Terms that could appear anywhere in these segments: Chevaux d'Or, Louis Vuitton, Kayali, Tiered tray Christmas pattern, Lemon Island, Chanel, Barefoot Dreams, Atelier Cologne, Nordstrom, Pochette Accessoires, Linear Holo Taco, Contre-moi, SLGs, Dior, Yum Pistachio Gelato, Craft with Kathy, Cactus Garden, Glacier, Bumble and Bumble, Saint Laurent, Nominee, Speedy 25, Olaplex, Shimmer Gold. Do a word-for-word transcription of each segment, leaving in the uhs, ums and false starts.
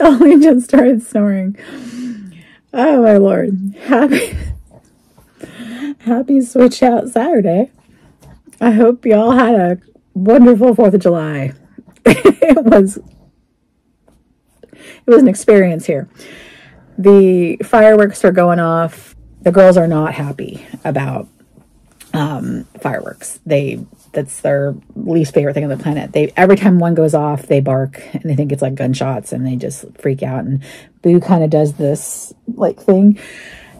Totally just started snoring. Oh my Lord. Happy Happy Switch Out Saturday. I hope y'all had a wonderful fourth of July. It was it was an experience here. The fireworks are going off. The girls are not happy about um, fireworks. They that's their least favorite thing on the planet. They every time one goes off, they bark and they think it's like gunshots and they just freak out. And Boo kind of does this like thing.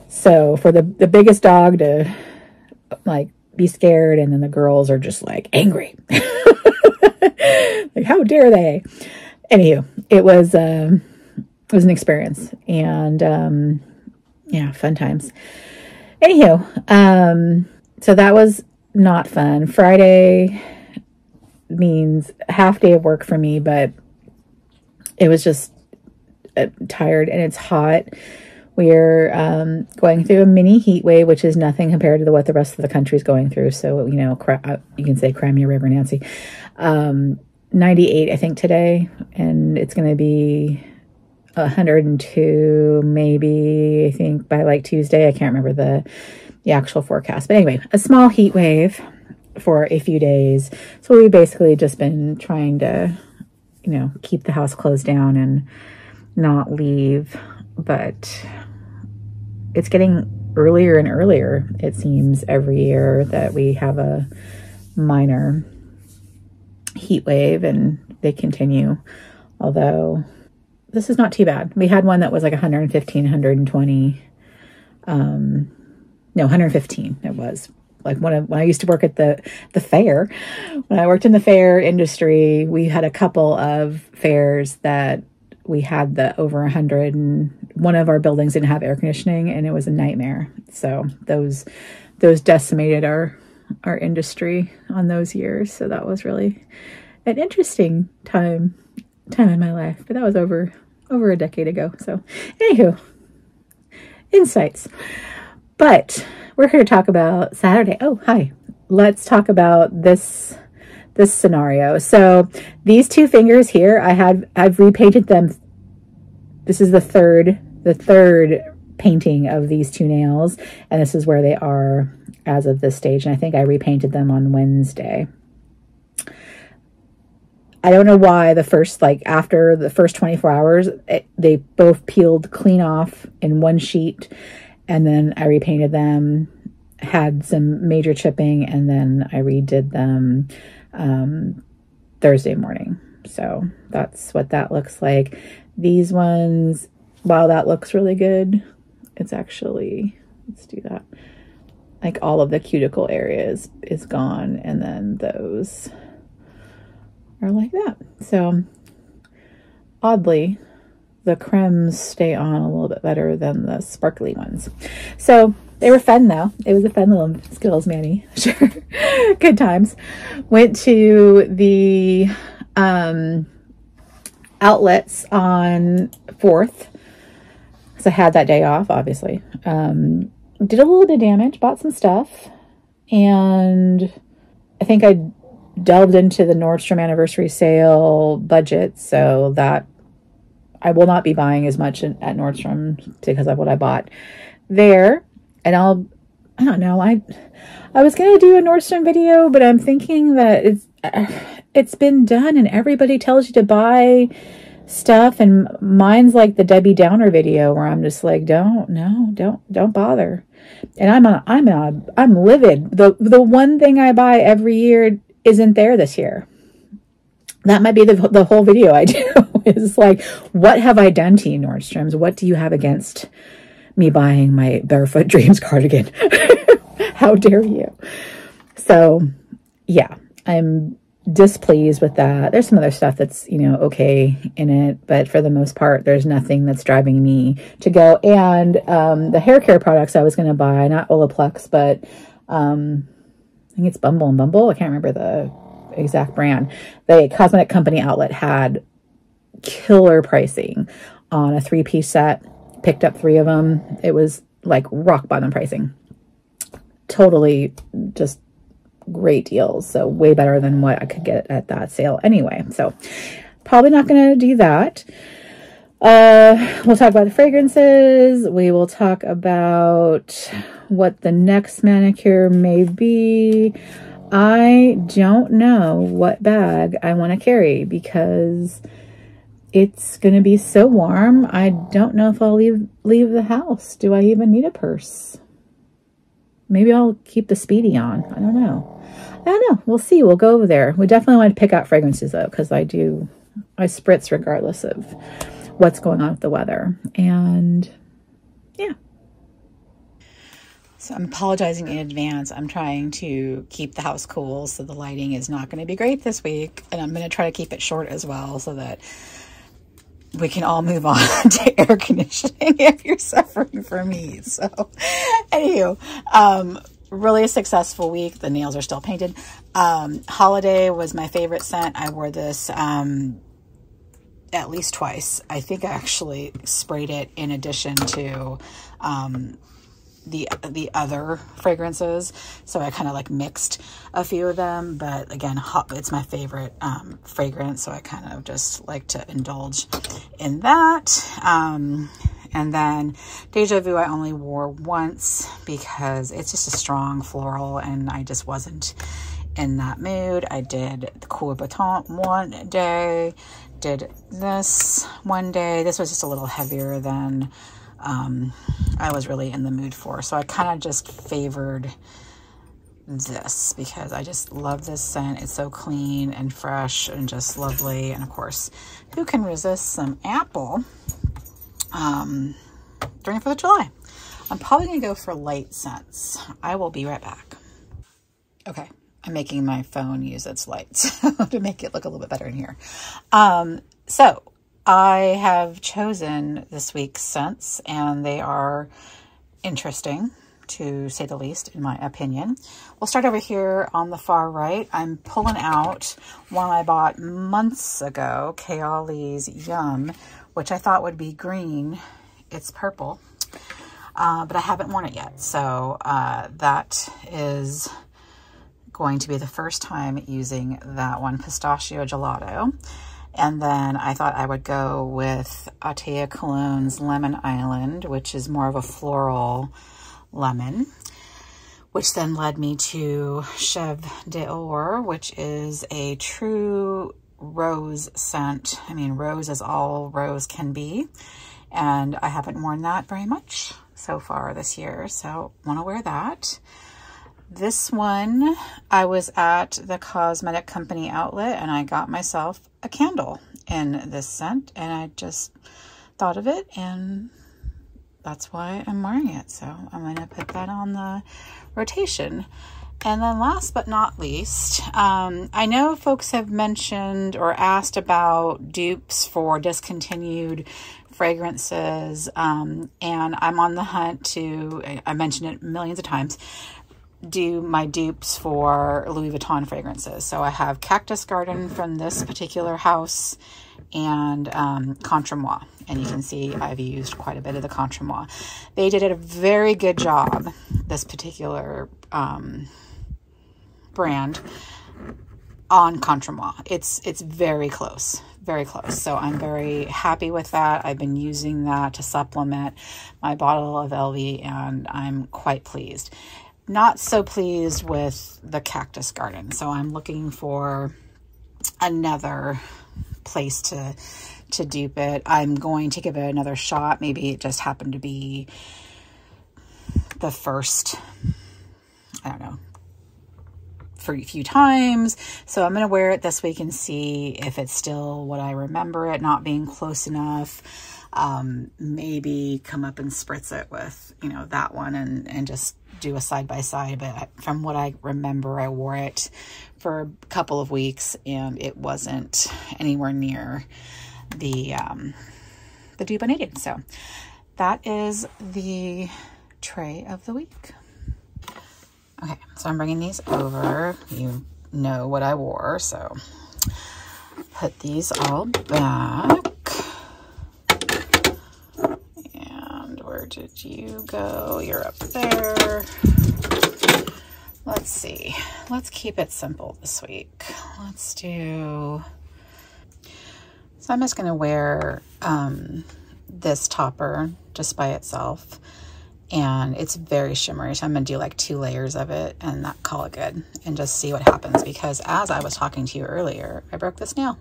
So for the the biggest dog to like be scared, and then the girls are just like angry, like how dare they? Anywho, it was um, it was an experience and. Um, Yeah, fun times. Anywho, um, so that was not fun. Friday means a half day of work for me, but it was just uh, tired and it's hot. We're um, going through a mini heat wave, which is nothing compared to the, what the rest of the country is going through. So, you know, cry, you can say cry me a river, Nancy. Um, ninety-eight, I think, today, and it's going to be one hundred two maybe, I think, by like Tuesday. I can't remember the the actual forecast, but anyway, a small heat wave for a few days. So we've basically just been trying to, you know, keep the house closed down and not leave, but it's getting earlier and earlier, it seems, every year that we have a minor heat wave, and they continue, although this is not too bad. We had one that was like one hundred fifteen, one hundred twenty. Um, no, one hundred fifteen it was. Like when I, when I used to work at the, the fair, when I worked in the fair industry, we had a couple of fairs that we had the over one hundred, and one of our buildings didn't have air conditioning and it was a nightmare. So those those decimated our, our industry on those years. So that was really an interesting time. time in my life, but that was over over a decade ago. So anywho, insights, but we're here to talk about Saturday. Oh, hi. Let's talk about this this scenario. So these two fingers here, I had I've repainted them. This is the third the third painting of these two nails, and this is where they are as of this stage, and I think I repainted them on Wednesday. I don't know why the first, like after the first twenty-four hours, it, they both peeled clean off in one sheet, and then I repainted them, had some major chipping, and then I redid them um, Thursday morning. So that's what that looks like. These ones, while that looks really good, it's actually, let's do that. Like all of the cuticle areas is gone, and then those are like that. So oddly, the cremes stay on a little bit better than the sparkly ones. So they were fun though. It was a fun little Skittles Manny. Sure. Good times. Went to the um, outlets on fourth. So I had that day off, obviously. Um, did a little bit of damage, bought some stuff, and I think I delved into the Nordstrom anniversary sale budget, so that I will not be buying as much at Nordstrom because of what I bought there. And I'll, I don't know, I I was going to do a Nordstrom video, but I'm thinking that it's it's been done and everybody tells you to buy stuff, and mine's like the Debbie Downer video where I'm just like, don't, no, don't, don't bother. And I'm a, I'm a, I'm livid. The, the one thing I buy every year isn't there this year. That might be the, the whole video I do. It's like, what have I done to you, Nordstrom's? What do you have against me buying my Barefoot Dreams cardigan? How dare you? So yeah, I'm displeased with that. There's some other stuff that's, you know, okay in it, but for the most part, there's nothing that's driving me to go. And um, the hair care products I was going to buy, not Olaplex, but um, I think it's Bumble and Bumble. I can't remember the exact brand. The cosmetic company outlet had killer pricing on a three-piece set. Picked up three of them. It was like rock bottom pricing. Totally just great deals. So way better than what I could get at that sale anyway. So probably not going to do that. Uh, we'll talk about the fragrances. We will talk about what the next manicure may be. I don't know what bag I want to carry because it's going to be so warm. I don't know if I'll leave, leave the house. Do I even need a purse? Maybe I'll keep the Speedy on. I don't know. I don't know. We'll see. We'll go over there. We definitely want to pick out fragrances though, because I do, I spritz regardless of what's going on with the weather. And yeah. So I'm apologizing in advance. I'm trying to keep the house cool, so the lighting is not going to be great this week. And I'm going to try to keep it short as well so that we can all move on to air conditioning if you're suffering from heat. So anywho, um, really a successful week. The nails are still painted. Um, Holiday was my favorite scent. I wore this um, at least twice. I think I actually sprayed it in addition to... Um, the the other fragrances, so I kind of like mixed a few of them, but again, it's my favorite um fragrance, so I kind of just like to indulge in that. Um and then Deja Vu I only wore once because it's just a strong floral and I just wasn't in that mood. I did the Cool Baton one day, did this one day. This was just a little heavier than Um, I was really in the mood for. So I kind of just favored this because I just love this scent. It's so clean and fresh and just lovely. And of course, who can resist some apple um, during fourth of July? I'm probably going to go for light scents. I will be right back. Okay. I'm making my phone use its lights to make it look a little bit better in here. Um, so I have chosen this week's scents, and they are interesting, to say the least, in my opinion. We'll start over here on the far right. I'm pulling out one I bought months ago, Kayali's Yum, which I thought would be green. It's purple, uh, but I haven't worn it yet, so uh, that is going to be the first time using that one, Pistachio Gelato. And then I thought I would go with Atelier Cologne's Lemon Island, which is more of a floral lemon, which then led me to Chevaux d'Or, which is a true rose scent. I mean, rose as all rose can be. And I haven't worn that very much so far this year, so want to wear that. This one, I was at the cosmetic company outlet and I got myself a candle in this scent, and I just thought of it and that's why I'm wearing it. So I'm going to put that on the rotation. And then last but not least, um, I know folks have mentioned or asked about dupes for discontinued fragrances. Um, and I'm on the hunt to, I mentioned it millions of times, do my dupes for Louis Vuitton fragrances. So I have Cactus Garden from this particular house and um, Contre-moi. And you can see I've used quite a bit of the Contre-moi. They did a very good job, this particular um, brand, on Contre-moi. It's, it's very close, very close. So I'm very happy with that. I've been using that to supplement my bottle of L V and I'm quite pleased. Not so pleased with the Cactus Garden, so I'm looking for another place to to dupe it. I'm going to give it another shot. Maybe it just happened to be the first, I don't know, for a few times. So I'm going to wear it this week and see if it's still what I remember it not being close enough. Um, maybe come up and spritz it with, you know, that one and, and just do a side-by-side, but from what I remember, I wore it for a couple of weeks and it wasn't anywhere near the, um, the dupe I needed. So that is the tray of the week. Okay, so I'm bringing these over. You know what I wore, so put these all back. Where did you go? You're up there. Let's see. Let's keep it simple this week. Let's do So I'm just going to wear um, this topper just by itself. And it's very shimmery. So I'm going to do like two layers of it and that call it good and just see what happens. Because as I was talking to you earlier, I broke this nail.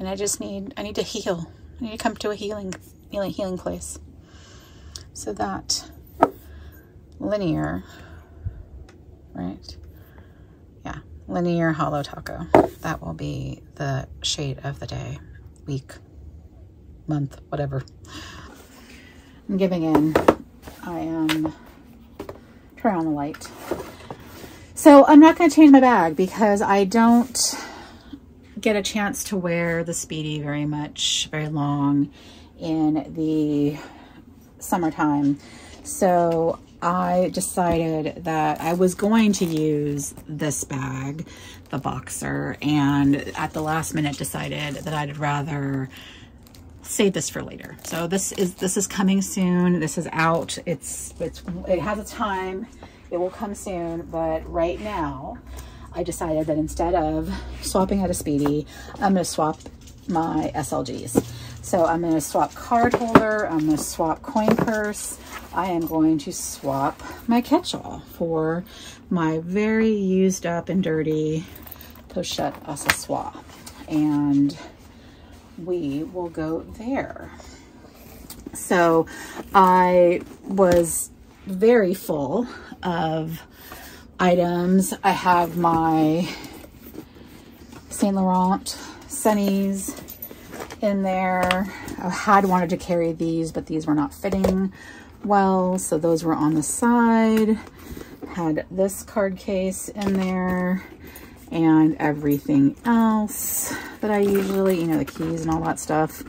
And I just need, I need to heal. I need to come to a healing, healing, healing place. So that linear, right? Yeah, Linear Holo Taco. That will be the shade of the day, week, month, whatever. I'm giving in. I am, um, turn on the light. So I'm not going to change my bag because I don't get a chance to wear the Speedy very much, very long in the summertime. So I decided that I was going to use this bag, the boxer, and at the last minute decided that I'd rather save this for later. So this is this is coming soon. This is out. It's it's it has a time. It will come soon, but right now I decided that instead of swapping out a Speedy, I'm going to swap my S L Gs. So I'm going to swap card holder. I'm going to swap coin purse. I am going to swap my catch-all for my very used up and dirty Pochette Accessoires. And we will go there. So I was very full of items. I have my Saint Laurent sunnies in there. I had wanted to carry these, but these were not fitting well, so those were on the side. Had this card case in there and everything else that I usually, you know, the keys and all that stuff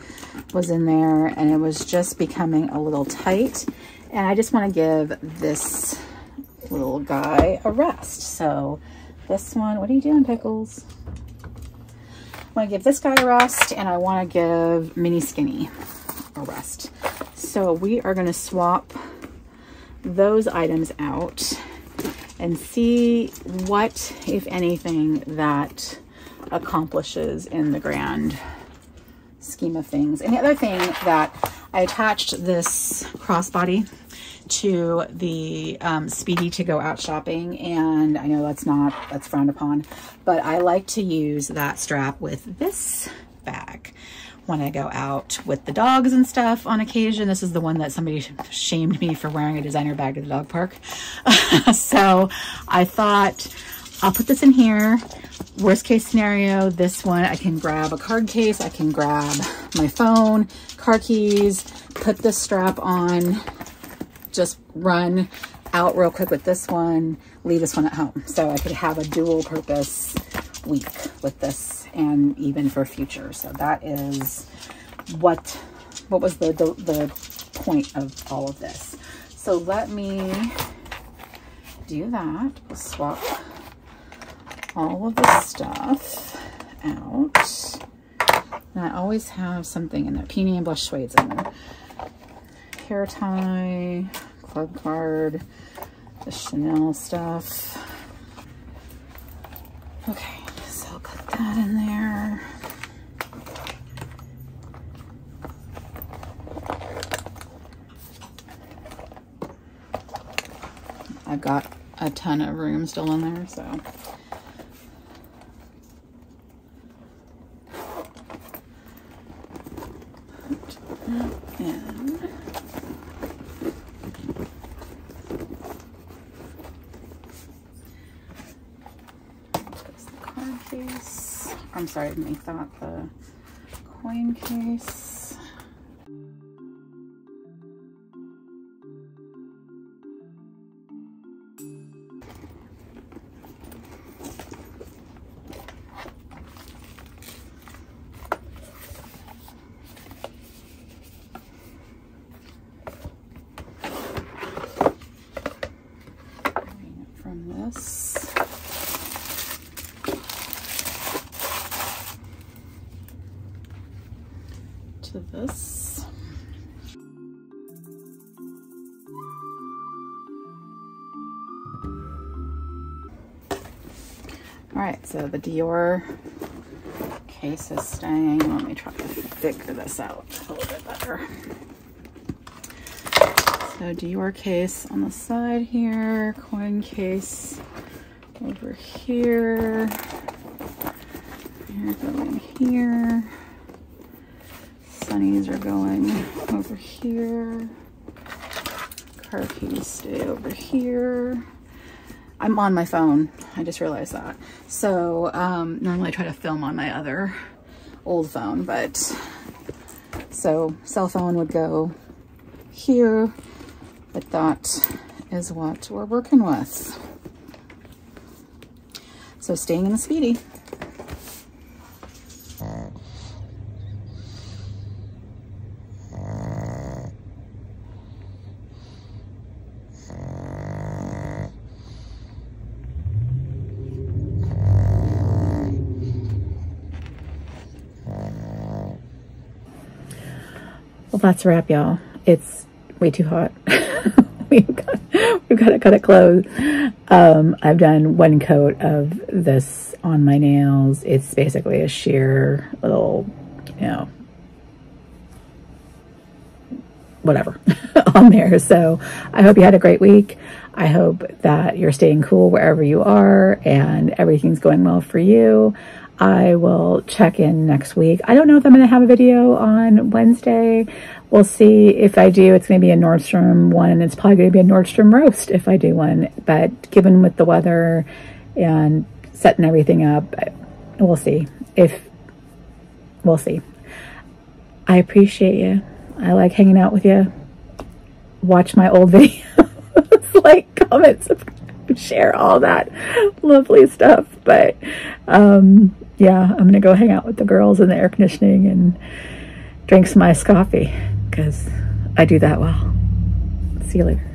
was in there, and it was just becoming a little tight, and I just want to give this little guy a rest. So this one, what are you doing, Pickles? I want to give this guy a rest, and I want to give Mini Skinny a rest. So we are going to swap those items out and see what, if anything, that accomplishes in the grand scheme of things. And the other thing that I attached this crossbody to the um, Speedy to go out shopping, and I know that's not, that's frowned upon, but I like to use that strap with this bag when I go out with the dogs and stuff on occasion. This is the one that somebody shamed me for wearing a designer bag to the dog park. So I thought I'll put this in here. Worst case scenario, this one, I can grab a card case, I can grab my phone, car keys, put this strap on, just run out real quick with this one, leave this one at home. So I could have a dual purpose week with this and even for future. So that is what, what was the, the, the point of all of this. So let me do that. We'll swap all of this stuff out. And I always have something in there, peony and blush suede's in there. Hair tie, club card, the Chanel stuff. Okay, so I'll put that in there. I've got a ton of room still in there, so. I'm sorry, I make that the coin case. From this. This. All right, so the Dior case is staying. Let me try to figure this out a little bit better. So Dior case on the side here, coin case over here, they're going here, sunnies are going over here, car keys stay over here. I'm on my phone, I just realized that. So um, normally I try to film on my other old phone, but so cell phone would go here. But that is what we're working with. So staying in the Speedy. Well, that's a wrap, y'all. It's way too hot. We've got, we've got to cut it close. Um, I've done one coat of this on my nails. It's basically a sheer little, you know, whatever on there. So I hope you had a great week. I hope that you're staying cool wherever you are and everything's going well for you. I will check in next week. I don't know if I'm going to have a video on Wednesday. We'll see. If I do, it's going to be a Nordstrom one, and it's probably going to be a Nordstrom roast if I do one. But given with the weather and setting everything up, we'll see. If we'll see. I appreciate you. I like hanging out with you. Watch my old videos, like, comment, subscribe, share, all that lovely stuff. But um, yeah, I'm going to go hang out with the girls in the air conditioning and drink some iced coffee, because I do that well. See you later.